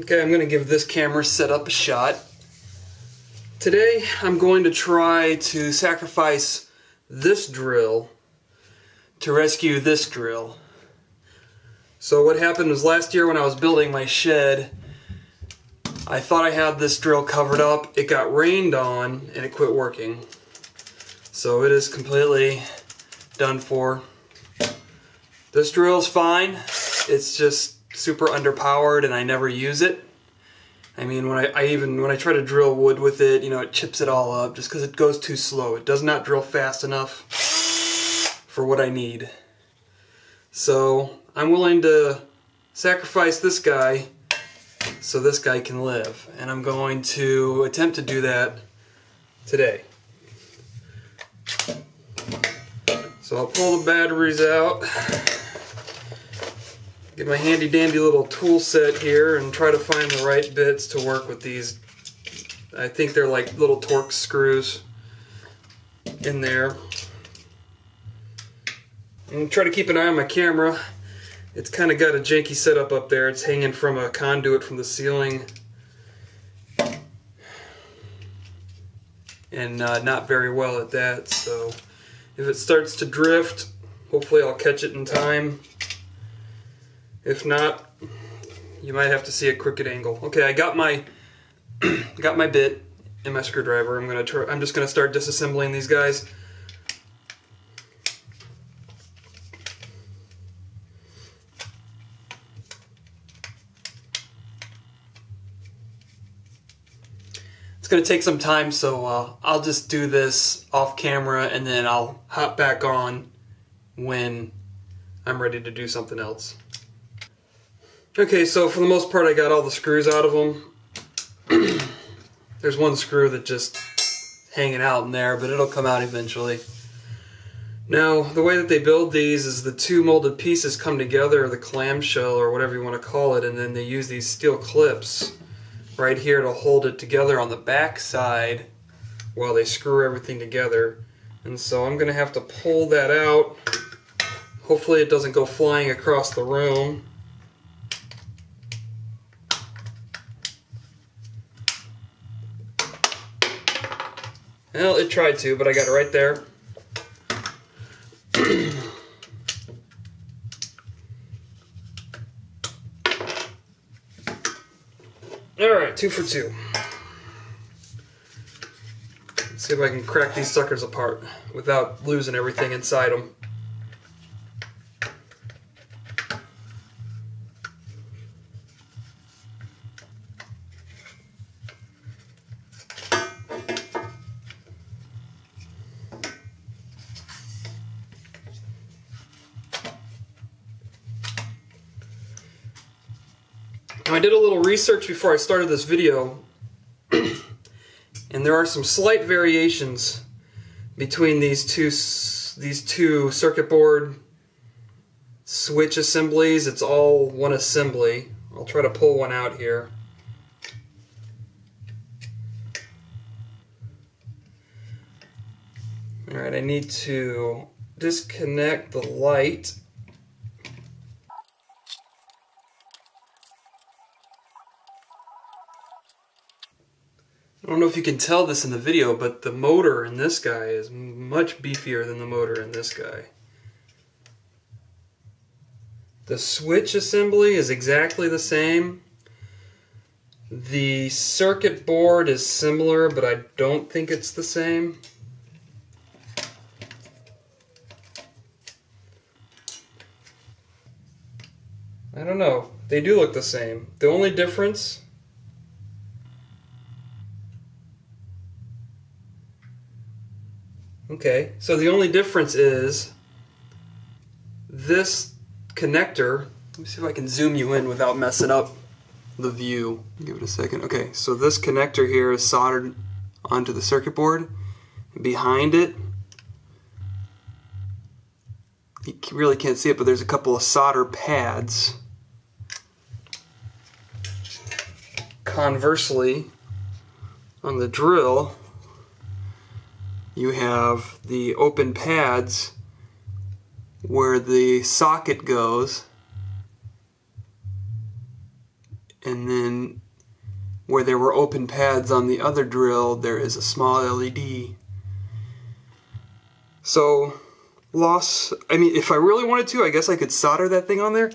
Okay, I'm going to give this camera setup a shot. Today I'm going to try to sacrifice this drill to rescue this drill. So what happened was last year when I was building my shed, I thought I had this drill covered up. It got rained on and it quit working. So it is completely done for. This drill's fine. It's just super underpowered and I never use it. I mean, when I try to drill wood with it, you know, it chips it all up just because it goes too slow. It does not drill fast enough for what I need. So I'm willing to sacrifice this guy so this guy can live, and I'm going to attempt to do that today. So I'll pull the batteries out, get my handy dandy little tool set here and try to find the right bits to work with these. I think they're like little Torx screws in there. I'm going to try to keep an eye on my camera. It's kind of got a janky setup up there. It's hanging from a conduit from the ceiling and not very well at that, so if it starts to drift, hopefully I'll catch it in time. If not, you might have to see a crooked angle. Okay, I got my bit and my screwdriver. I'm just gonna start disassembling these guys. It's gonna take some time, so I'll just do this off camera and then I'll hop back on when I'm ready to do something else. Okay, so for the most part I got all the screws out of them. There's one screw that just hanging out in there, but it'll come out eventually. Now, the way that they build these is the two molded pieces come together, the clamshell or whatever you want to call it, and then they use these steel clips right here to hold it together on the back side while they screw everything together. And so I'm going to have to pull that out. Hopefully it doesn't go flying across the room. Well, it tried to, but I got it right there. Alright, 2 for 2. Let's see if I can crack these suckers apart without losing everything inside them. I did a little research before I started this video, and there are some slight variations between these two circuit board switch assemblies. It's all one assembly. I'll try to pull one out here. Alright, I need to disconnect the light. I don't know if you can tell this in the video, but the motor in this guy is much beefier than the motor in this guy. The switch assembly is exactly the same. The circuit board is similar, but I don't think it's the same. I don't know. They do look the same. The only difference . Okay, so the only difference is this connector. Let me see if I can zoom you in without messing up the view. Give it a second. Okay, so this connector here is soldered onto the circuit board. Behind it, you really can't see it, but there's a couple of solder pads. Conversely, on the drill, you have the open pads where the socket goes, and then where there were open pads on the other drill, there is a small LED. So loss, I mean, if I really wanted to, I guess I could solder that thing on there.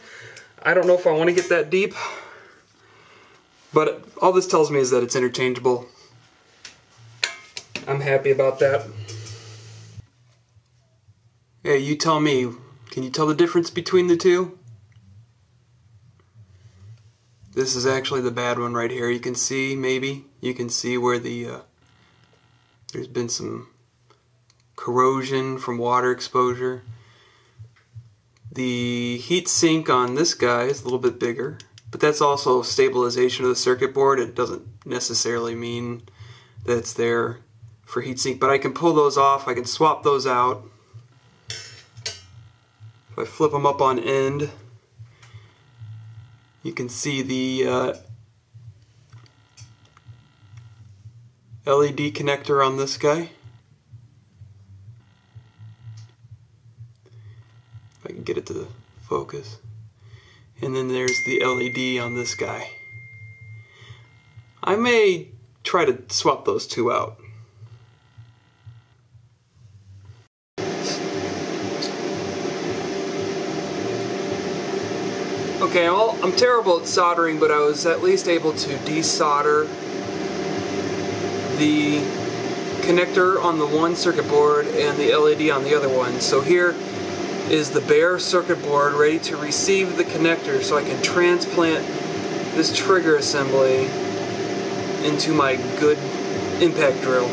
I don't know if I want to get that deep, but all this tells me is that it's interchangeable. I'm happy about that. Hey, you tell me, can you tell the difference between the two? This is actually the bad one right here. You can see, maybe, you can see where the, there's been some corrosion from water exposure. The heat sink on this guy is a little bit bigger, but that's also stabilization of the circuit board. It doesn't necessarily mean that it's there for heat sink, but I can pull those off, I can swap those out. If I flip them up on end, you can see the LED connector on this guy. If I can get it to focus. And then there's the LED on this guy. I may try to swap those two out. Okay, I'm terrible at soldering, but I was at least able to desolder the connector on the one circuit board and the LED on the other one. So here is the bare circuit board ready to receive the connector, so I can transplant this trigger assembly into my good impact drill.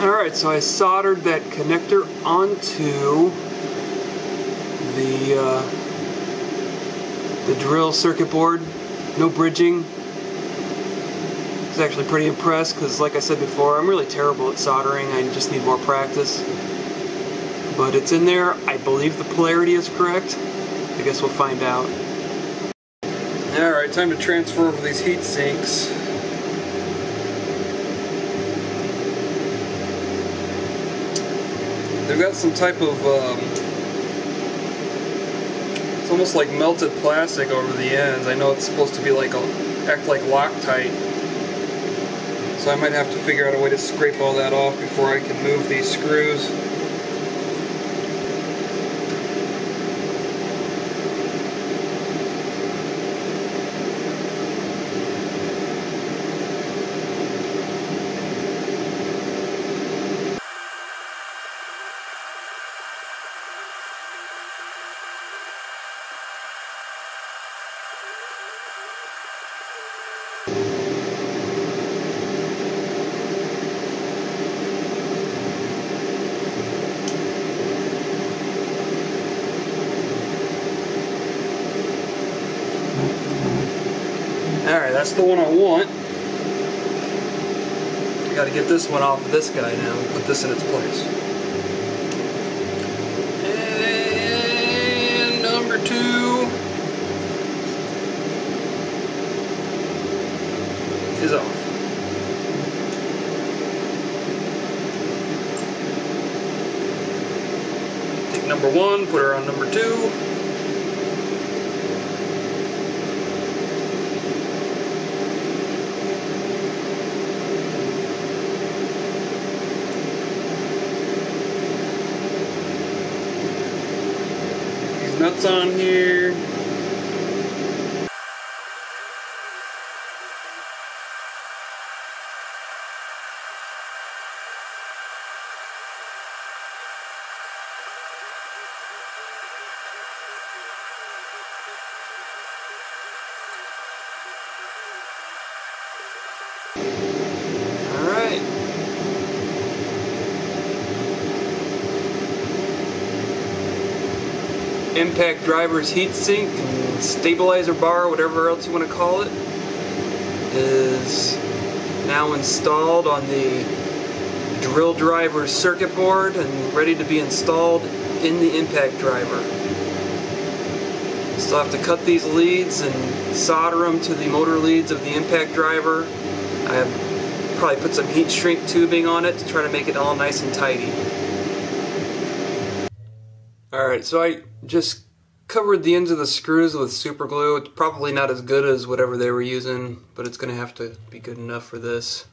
Alright, so I soldered that connector onto the drill circuit board. No bridging. I was actually pretty impressed because, like I said before, I'm really terrible at soldering. I just need more practice. But it's in there. I believe the polarity is correct. I guess we'll find out. Alright, time to transfer over these heat sinks. They've got some type of, it's almost like melted plastic over the ends. I know it's supposed to be like, act like Loctite. So I might have to figure out a way to scrape all that off before I can move these screws. Alright, that's the one I want. I gotta get this one off of this guy now and put this in its place. And number two is off. Take number one, put her on number two. Nuts on here. All right. Impact driver's heat sink, stabilizer bar, whatever else you want to call it, is now installed on the drill driver's circuit board and ready to be installed in the impact driver. Still have to cut these leads and solder them to the motor leads of the impact driver. I've probably put some heat shrink tubing on it to try to make it all nice and tidy. Alright, so I just covered the ends of the screws with super glue. It's probably not as good as whatever they were using, but it's going to have to be good enough for this.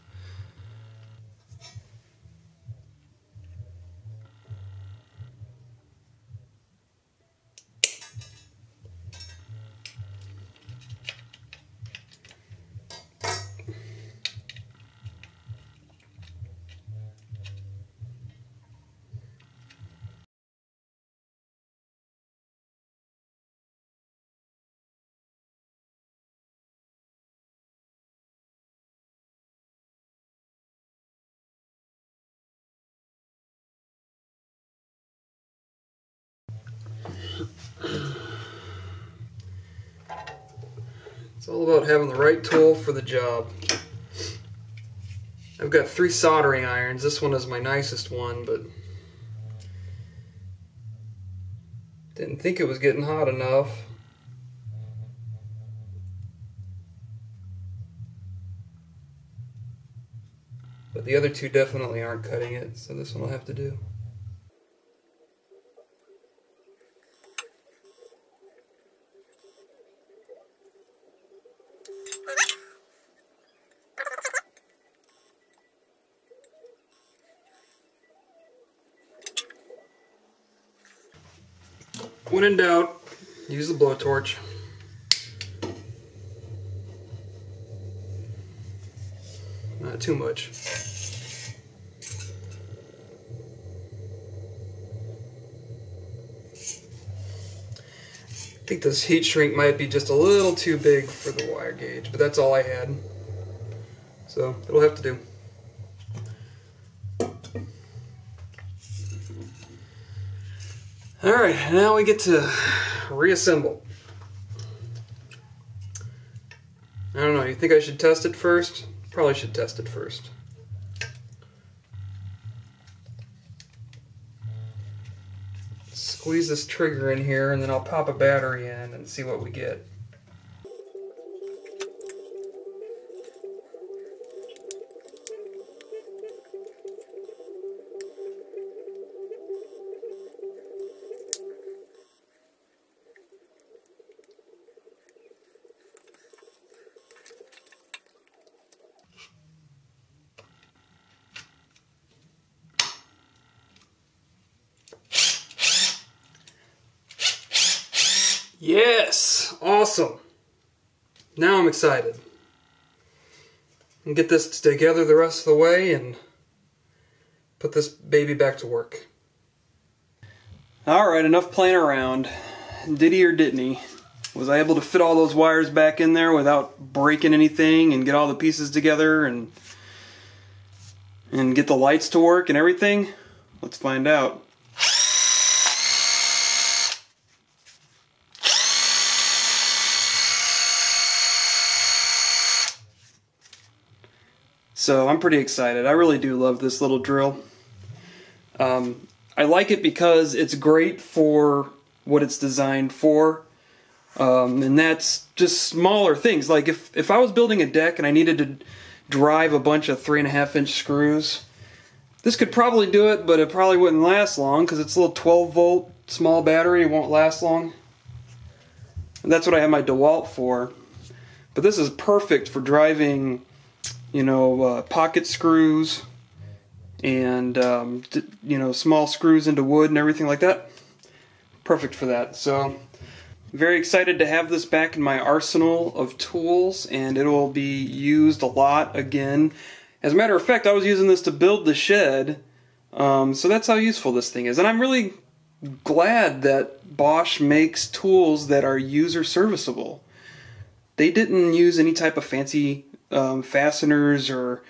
It's all about having the right tool for the job. I've got 3 soldering irons. This one is my nicest one, but didn't think it was getting hot enough. But the other 2 definitely aren't cutting it, so this one will have to do. When in doubt, use the blowtorch. Not too much. I think this heat shrink might be just a little too big for the wire gauge, but that's all I had. So it'll have to do. Alright, now we get to reassemble. I don't know, you think I should test it first? Probably should test it first. Squeeze this trigger in here and then I'll pop a battery in and see what we get. Yes! Awesome! Now I'm excited. And get this together the rest of the way and put this baby back to work. Alright, enough playing around. Did he or didn't he? Was I able to fit all those wires back in there without breaking anything and get all the pieces together and get the lights to work and everything? Let's find out. So I'm pretty excited. I really do love this little drill. I like it because it's great for what it's designed for. And that's just smaller things. Like if I was building a deck and I needed to drive a bunch of 3.5-inch screws, this could probably do it, but it probably wouldn't last long because it's a little 12-volt small battery. It won't last long. And that's what I have my DeWalt for. But this is perfect for driving, you know, pocket screws and, you know, small screws into wood and everything like that. Perfect for that. So, very excited to have this back in my arsenal of tools, and it will be used a lot again. As a matter of fact, I was using this to build the shed, so that's how useful this thing is. And I'm really glad that Bosch makes tools that are user serviceable. They didn't use any type of fancy fasteners or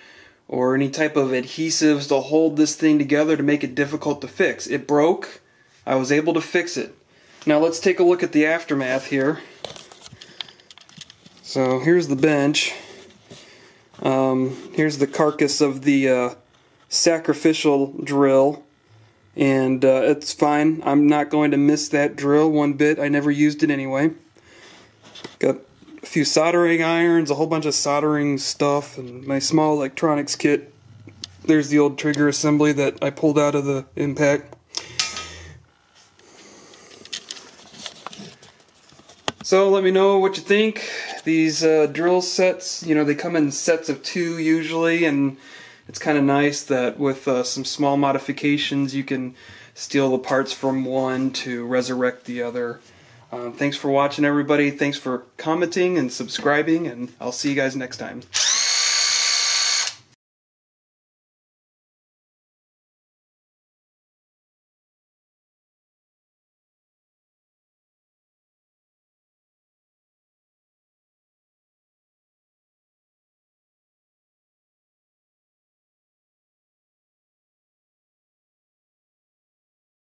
any type of adhesives to hold this thing together to make it difficult to fix. It broke. I was able to fix it. Now let's take a look at the aftermath here. So here's the bench. Here's the carcass of the sacrificial drill. and it's fine. I'm not going to miss that drill one bit. I never used it anyway. Got a few soldering irons, a whole bunch of soldering stuff, and my small electronics kit. There's the old trigger assembly that I pulled out of the impact. So let me know what you think. These drill sets, you know, they come in sets of 2 usually, and it's kind of nice that with some small modifications you can steal the parts from one to resurrect the other. Thanks for watching, everybody. Thanks for commenting and subscribing, and I'll see you guys next time.